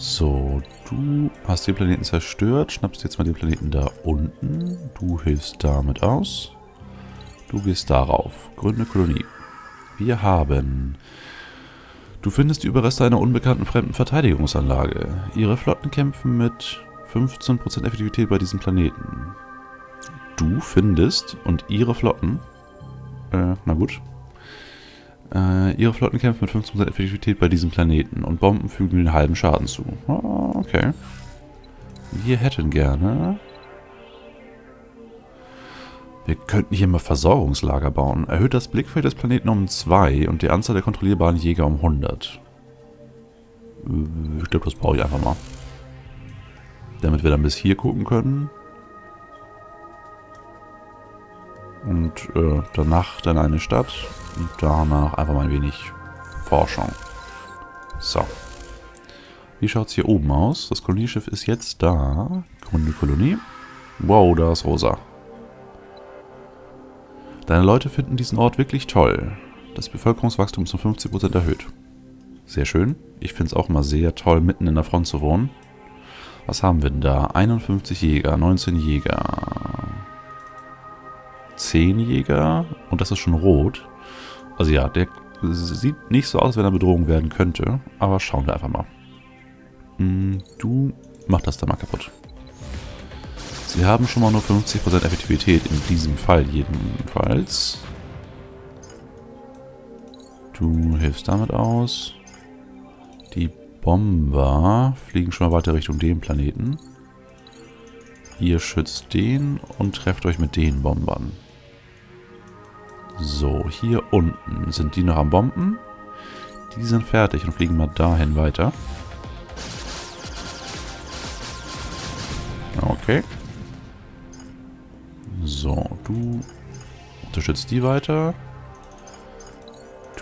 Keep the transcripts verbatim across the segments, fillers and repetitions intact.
So, du hast den Planeten zerstört. Schnappst jetzt mal den Planeten da unten. Du hilfst damit aus. Du gehst darauf. Gründe Kolonie. Wir haben... Du findest die Überreste einer unbekannten fremden Verteidigungsanlage. Ihre Flotten kämpfen mit fünfzehn Prozent Effektivität bei diesem Planeten. Du findest und ihre Flotten... Äh, na gut. Äh, ihre Flotten kämpfen mit fünfzehn Prozent Effektivität bei diesem Planeten und Bomben fügen den halben Schaden zu. Oh, okay. Wir hätten gerne... Wir könnten hier mal Versorgungslager bauen. Erhöht das Blickfeld des Planeten um zwei und die Anzahl der kontrollierbaren Jäger um hundert. Ich glaube, das brauche ich einfach mal. Damit wir dann bis hier gucken können. Und äh, danach dann eine Stadt. Und danach einfach mal ein wenig Forschung. So. Wie schaut es hier oben aus? Das Kolonieschiff ist jetzt da. Grüne Kolonie. Wow, da ist Rosa. Deine Leute finden diesen Ort wirklich toll. Das Bevölkerungswachstum ist um fünfzig Prozent erhöht. Sehr schön. Ich finde es auch mal sehr toll, mitten in der Front zu wohnen. Was haben wir denn da? einundfünfzig Jäger, neunzehn Jäger, zehn Jäger. Und das ist schon rot. Also ja, der sieht nicht so aus, als wenn er Bedrohung werden könnte. Aber schauen wir einfach mal. Du mach das da mal kaputt. Sie haben schon mal nur fünfzig Prozent Effektivität, in diesem Fall jedenfalls. Du hilfst damit aus. Die Bomber fliegen schon mal weiter Richtung dem Planeten. Ihr schützt den und trefft euch mit den Bombern. So, hier unten sind die noch am Bomben. Die sind fertig und fliegen mal dahin weiter. Okay. So, du unterstützt die weiter.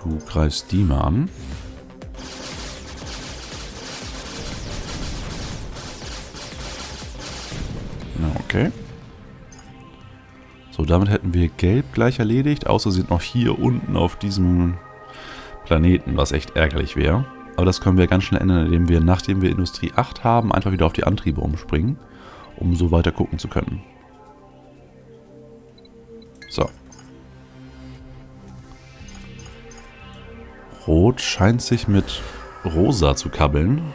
Du greifst die mal an. Okay. So, damit hätten wir Gelb gleich erledigt, außer sie sind noch hier unten auf diesem Planeten, was echt ärgerlich wäre. Aber das können wir ganz schnell ändern, indem wir, nachdem wir Industrie acht haben, einfach wieder auf die Antriebe umspringen, um so weiter gucken zu können. So. Rot scheint sich mit Rosa zu kabbeln,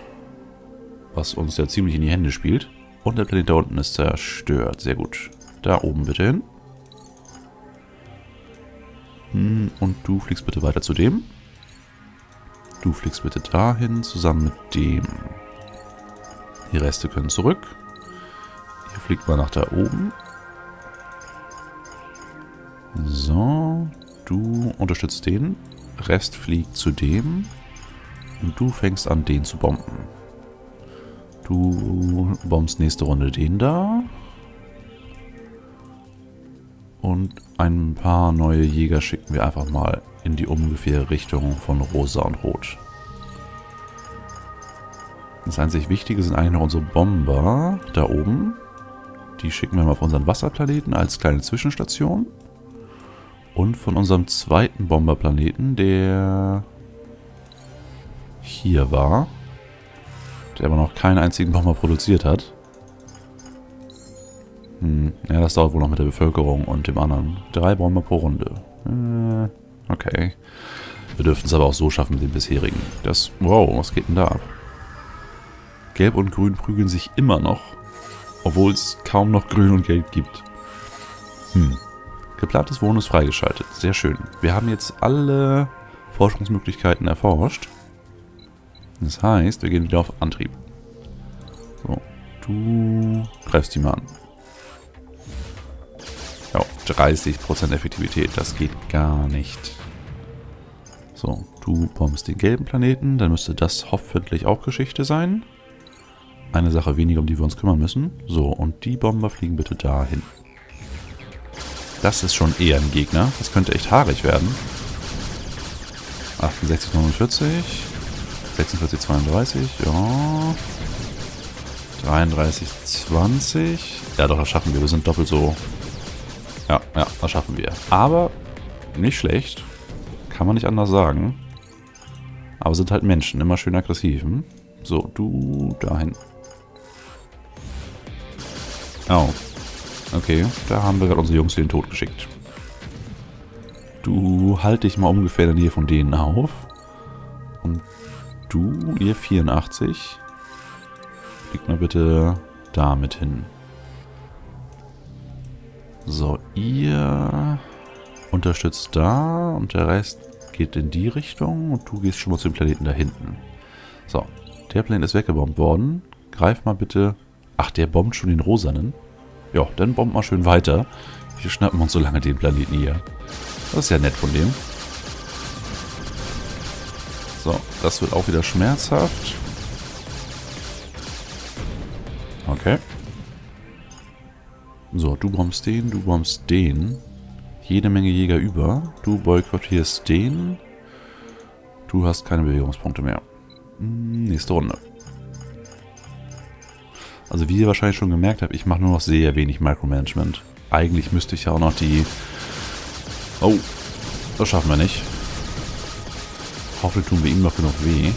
was uns ja ziemlich in die Hände spielt. Und der Planet da unten ist zerstört. Sehr gut. Da oben bitte hin. Und du fliegst bitte weiter zu dem. Du fliegst bitte dahin, zusammen mit dem. Die Reste können zurück. Ihr fliegt mal nach da oben. So, du unterstützt den, Rest fliegt zu dem und du fängst an, den zu bomben. Du bombst nächste Runde den da und ein paar neue Jäger schicken wir einfach mal in die ungefähre Richtung von Rosa und Rot. Das einzig Wichtige sind eigentlich noch unsere Bomber da oben. Die schicken wir mal auf unseren Wasserplaneten als kleine Zwischenstation. Und von unserem zweiten Bomberplaneten, der hier war, der aber noch keinen einzigen Bomber produziert hat. Hm, ja, das dauert wohl noch mit der Bevölkerung und dem anderen. Drei Bomber pro Runde. Äh, okay. Wir dürften es aber auch so schaffen mit den bisherigen. Das, wow, was geht denn da ab? Gelb und Grün prügeln sich immer noch, obwohl es kaum noch Grün und Gelb gibt. Hm. Geplantes Wohnen ist freigeschaltet. Sehr schön. Wir haben jetzt alle Forschungsmöglichkeiten erforscht. Das heißt, wir gehen wieder auf Antrieb. So, du greifst die mal an. Ja, dreißig Prozent Effektivität. Das geht gar nicht. So, du bombst den gelben Planeten. Dann müsste das hoffentlich auch Geschichte sein. Eine Sache weniger, um die wir uns kümmern müssen. So, und die Bomber fliegen bitte dahin. Das ist schon eher ein Gegner. Das könnte echt haarig werden. achtundsechzig, neunundvierzig. sechsundvierzig, zweiunddreißig. Ja. dreiunddreißig, zwanzig. Ja, doch, das schaffen wir. Wir sind doppelt so... Ja, ja, das schaffen wir. Aber nicht schlecht. Kann man nicht anders sagen. Aber sind halt Menschen. Immer schön aggressiv. Hm? So, du dahin. Oh. Okay, da haben wir gerade unsere Jungs in den Tod geschickt. Du halt dich mal ungefähr in der Nähe von denen auf. Und du, ihr vierundachtzig, fliegt mal bitte damit hin. So, ihr unterstützt da und der Rest geht in die Richtung und du gehst schon mal zu dem Planeten da hinten. So, der Planet ist weggebombt worden. Greif mal bitte... Ach, der bombt schon den Rosanen. Ja, dann bombt mal schön weiter. Wir schnappen uns so lange den Planeten hier. Das ist ja nett von dem. So, das wird auch wieder schmerzhaft. Okay. So, du bombst den, du bombst den. Jede Menge Jäger über. Du boykottierst den. Du hast keine Bewegungspunkte mehr. Hm, nächste Runde. Also wie ihr wahrscheinlich schon gemerkt habt, ich mache nur noch sehr wenig Micromanagement. Eigentlich müsste ich ja auch noch die... Oh, das schaffen wir nicht. Hoffentlich tun wir ihm noch genug weh.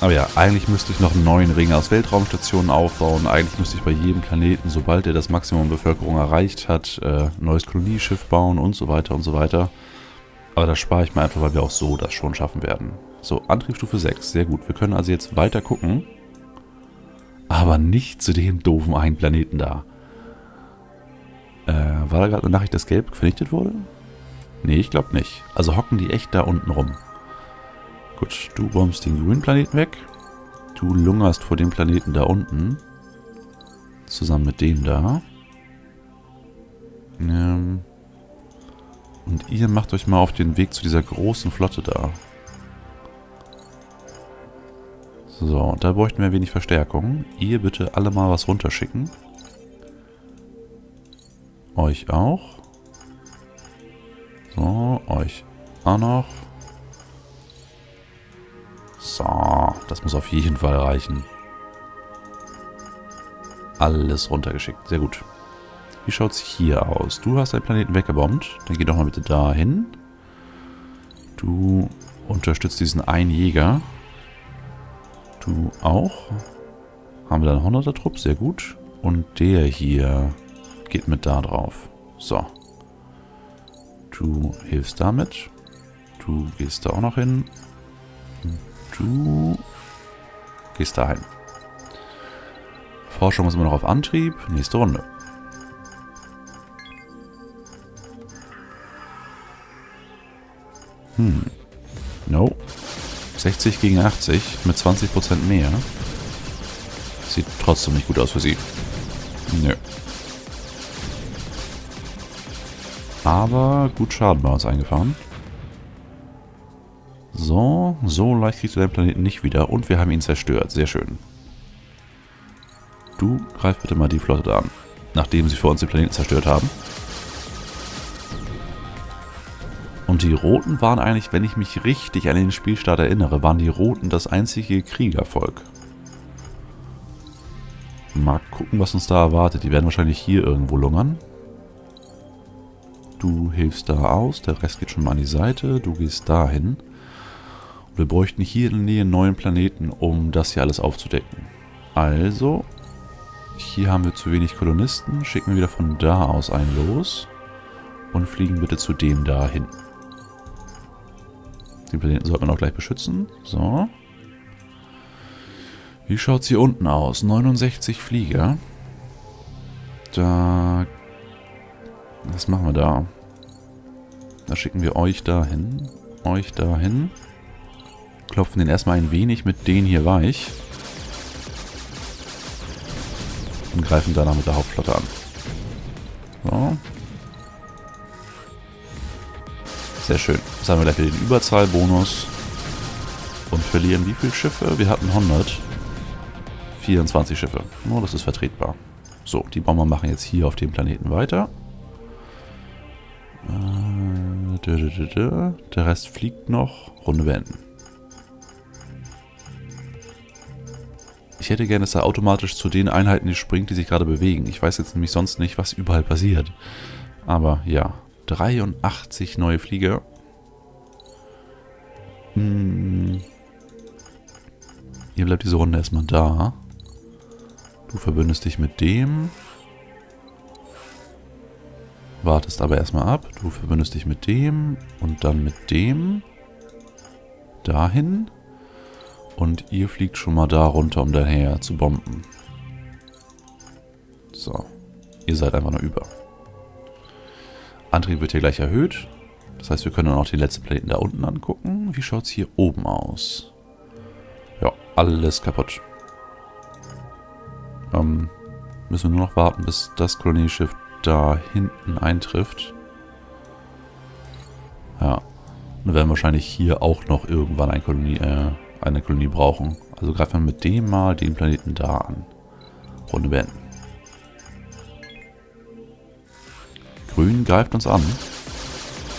Aber ja, eigentlich müsste ich noch einen neuen Ring aus Weltraumstationen aufbauen. Eigentlich müsste ich bei jedem Planeten, sobald er das Maximum Bevölkerung erreicht hat, ein neues Kolonieschiff bauen und so weiter und so weiter. Aber das spare ich mir einfach, weil wir auch so das schon schaffen werden. So, Antriebsstufe sechs, sehr gut. Wir können also jetzt weiter gucken, aber nicht zu dem doofen einen Planeten da. Äh, war da gerade eine Nachricht, dass Gelb vernichtet wurde? Nee, ich glaube nicht. Also hocken die echt da unten rum. Gut, du bombst den grünen Planeten weg. Du lungerst vor dem Planeten da unten. Zusammen mit dem da. Ähm Und ihr macht euch mal auf den Weg zu dieser großen Flotte da. So, da bräuchten wir wenig Verstärkung. Ihr bitte alle mal was runterschicken. Euch auch. So, euch auch noch. So, das muss auf jeden Fall reichen. Alles runtergeschickt, sehr gut. Wie schaut es hier aus? Du hast deinen Planeten weggebombt. Dann geh doch mal bitte dahin. Du unterstützt diesen einen Jäger. Du auch. Haben wir dann einen hunderter Trupp, sehr gut. Und der hier geht mit da drauf. So. Du hilfst damit. Du gehst da auch noch hin. Du gehst dahin. Forschung ist immer noch auf Antrieb. Nächste Runde. Hm. No. sechzig gegen achtzig mit zwanzig Prozent mehr. Sieht trotzdem nicht gut aus für sie. Nö. Aber gut Schaden bei uns eingefahren. So, so leicht kriegst du deinen Planeten nicht wieder. Und wir haben ihn zerstört. Sehr schön. Du greif bitte mal die Flotte da an. Nachdem sie vor uns den Planeten zerstört haben. Und die Roten waren eigentlich, wenn ich mich richtig an den Spielstart erinnere, waren die Roten das einzige Kriegervolk. Mal gucken, was uns da erwartet. Die werden wahrscheinlich hier irgendwo lungern. Du hilfst da aus, der Rest geht schon mal an die Seite, du gehst dahin. Und wir bräuchten hier in der Nähe einen neuen Planeten, um das hier alles aufzudecken. Also, hier haben wir zu wenig Kolonisten, schicken wir wieder von da aus einen los und fliegen bitte zu dem da hin. Den Planeten sollten wir auch gleich beschützen. So. Wie schaut es hier unten aus? neunundsechzig Flieger. Da... Was machen wir da? Da schicken wir euch dahin. Euch dahin. Klopfen den erstmal ein wenig mit denen hier weich. Und greifen danach mit der Hauptflotte an. So. Sehr schön. Jetzt haben wir gleich wieder den Überzahlbonus. Und verlieren wie viele Schiffe? Wir hatten hundert. vierundzwanzig Schiffe. Nur, das ist vertretbar. So, die Bomber machen jetzt hier auf dem Planeten weiter. Der Rest fliegt noch. Runde beenden. Ich hätte gerne, dass er automatisch zu den Einheiten springt, die sich gerade bewegen. Ich weiß jetzt nämlich sonst nicht, was überall passiert. Aber ja. dreiundachtzig neue Flieger. Hm. Hier bleibt diese Runde erstmal da. Du verbündest dich mit dem. Wartest aber erstmal ab. Du verbündest dich mit dem und dann mit dem. Dahin. Und ihr fliegt schon mal da runter, um daher zu bomben. So. Ihr seid einfach nur über. Antrieb wird hier gleich erhöht. Das heißt, wir können dann auch die letzten Planeten da unten angucken. Wie schaut es hier oben aus? Ja, alles kaputt. Ähm, müssen wir nur noch warten, bis das Kolonieschiff da hinten eintrifft. Ja, wir werden wahrscheinlich hier auch noch irgendwann eine Kolonie, äh, eine Kolonie brauchen. Also greifen wir mit dem mal den Planeten da an. Runde beenden. Grün greift uns an.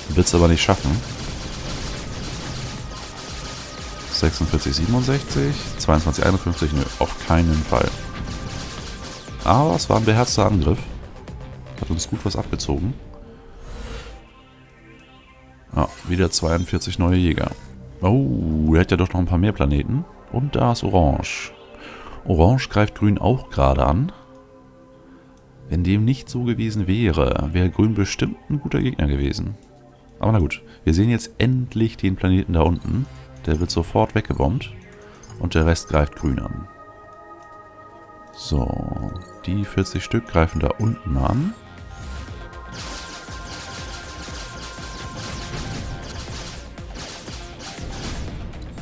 Wird es aber nicht schaffen. sechsundvierzig, siebenundsechzig, zweiundzwanzig, einundfünfzig, nö, auf keinen Fall. Aber es war ein beherzter Angriff. Hat uns gut was abgezogen. Ah, wieder zweiundvierzig neue Jäger. Oh, der hat ja doch noch ein paar mehr Planeten. Und da ist Orange. Orange greift Grün auch gerade an. Wenn dem nicht so gewesen wäre, wäre Grün bestimmt ein guter Gegner gewesen. Aber na gut, wir sehen jetzt endlich den Planeten da unten. Der wird sofort weggebombt. Und der Rest greift Grün an. So, die vierzig Stück greifen da unten an.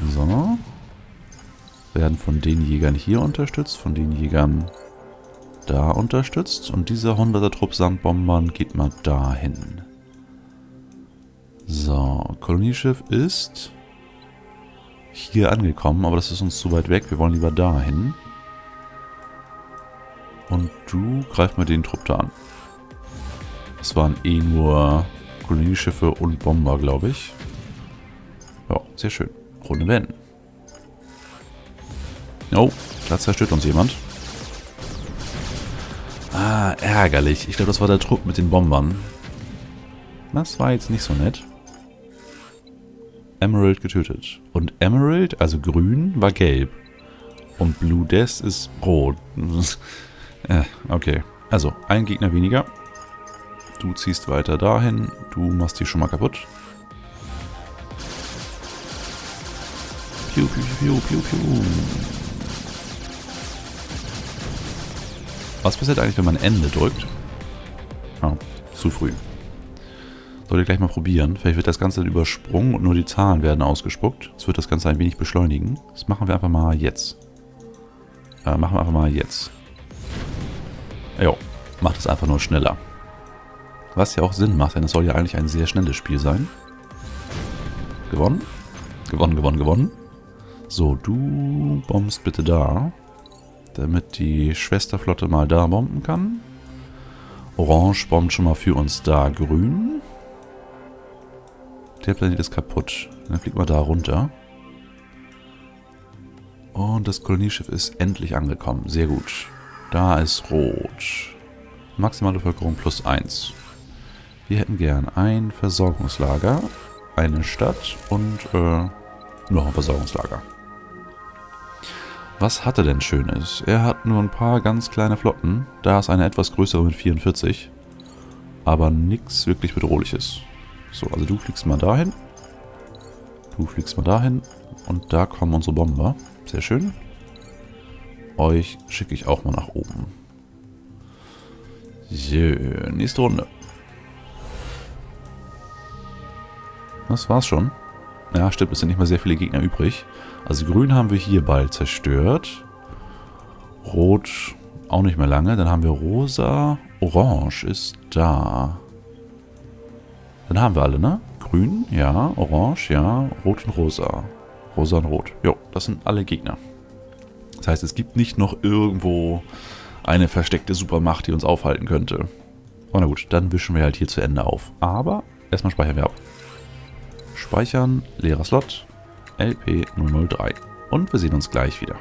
So. Werden von den Jägern hier unterstützt, von den Jägern da unterstützt. Und dieser hunderter Trupp Sandbombern geht mal dahin. So, Kolonieschiff ist hier angekommen, aber das ist uns zu weit weg. Wir wollen lieber dahin. Und du greif mal den Trupp da an. Das waren eh nur Kolonieschiffe und Bomber, glaube ich. Ja, sehr schön. Runde beenden. Oh, da zerstört uns jemand. Ah, ärgerlich. Ich glaube, das war der Trupp mit den Bombern. Das war jetzt nicht so nett. Emerald getötet. Und Emerald, also grün, war gelb. Und Blue Death ist rot. Okay. Also, ein Gegner weniger. Du ziehst weiter dahin. Du machst die schon mal kaputt. Piu, piu, piu, piu, piu. Was passiert eigentlich, wenn man Ende drückt? Ah, zu früh. Sollte gleich mal probieren. Vielleicht wird das Ganze dann übersprungen und nur die Zahlen werden ausgespuckt. Das wird das Ganze ein wenig beschleunigen. Das machen wir einfach mal jetzt. Äh, machen wir einfach mal jetzt. Jo, macht es einfach nur schneller. Was ja auch Sinn macht, denn es soll ja eigentlich ein sehr schnelles Spiel sein. Gewonnen. Gewonnen, gewonnen, gewonnen. So, du bombst bitte da. Damit die Schwesterflotte mal da bomben kann. Orange bombt schon mal für uns da grün. Der Planet ist kaputt. Dann fliegt mal da runter. Und das Kolonieschiff ist endlich angekommen. Sehr gut. Da ist rot. Maximale Bevölkerung plus eins. Wir hätten gern ein Versorgungslager, eine Stadt und äh, noch ein Versorgungslager. Was hat er denn Schönes? Er hat nur ein paar ganz kleine Flotten. Da ist eine etwas größere mit vierundvierzig. Aber nichts wirklich Bedrohliches. So, also du fliegst mal dahin. Du fliegst mal dahin. Und da kommen unsere Bomber. Sehr schön. Euch schicke ich auch mal nach oben. So, nächste Runde. Das war's schon. Ja, stimmt, es sind nicht mehr sehr viele Gegner übrig. Also grün haben wir hier bald zerstört. Rot auch nicht mehr lange. Dann haben wir rosa. Orange ist da. Dann haben wir alle, ne? Grün, ja. Orange, ja. Rot und rosa. Rosa und rot. Jo, das sind alle Gegner. Das heißt, es gibt nicht noch irgendwo eine versteckte Supermacht, die uns aufhalten könnte. Oh, na gut, dann wischen wir halt hier zu Ende auf. Aber erstmal speichern wir ab. Speichern, leerer Slot, L P null null drei. Und wir sehen uns gleich wieder.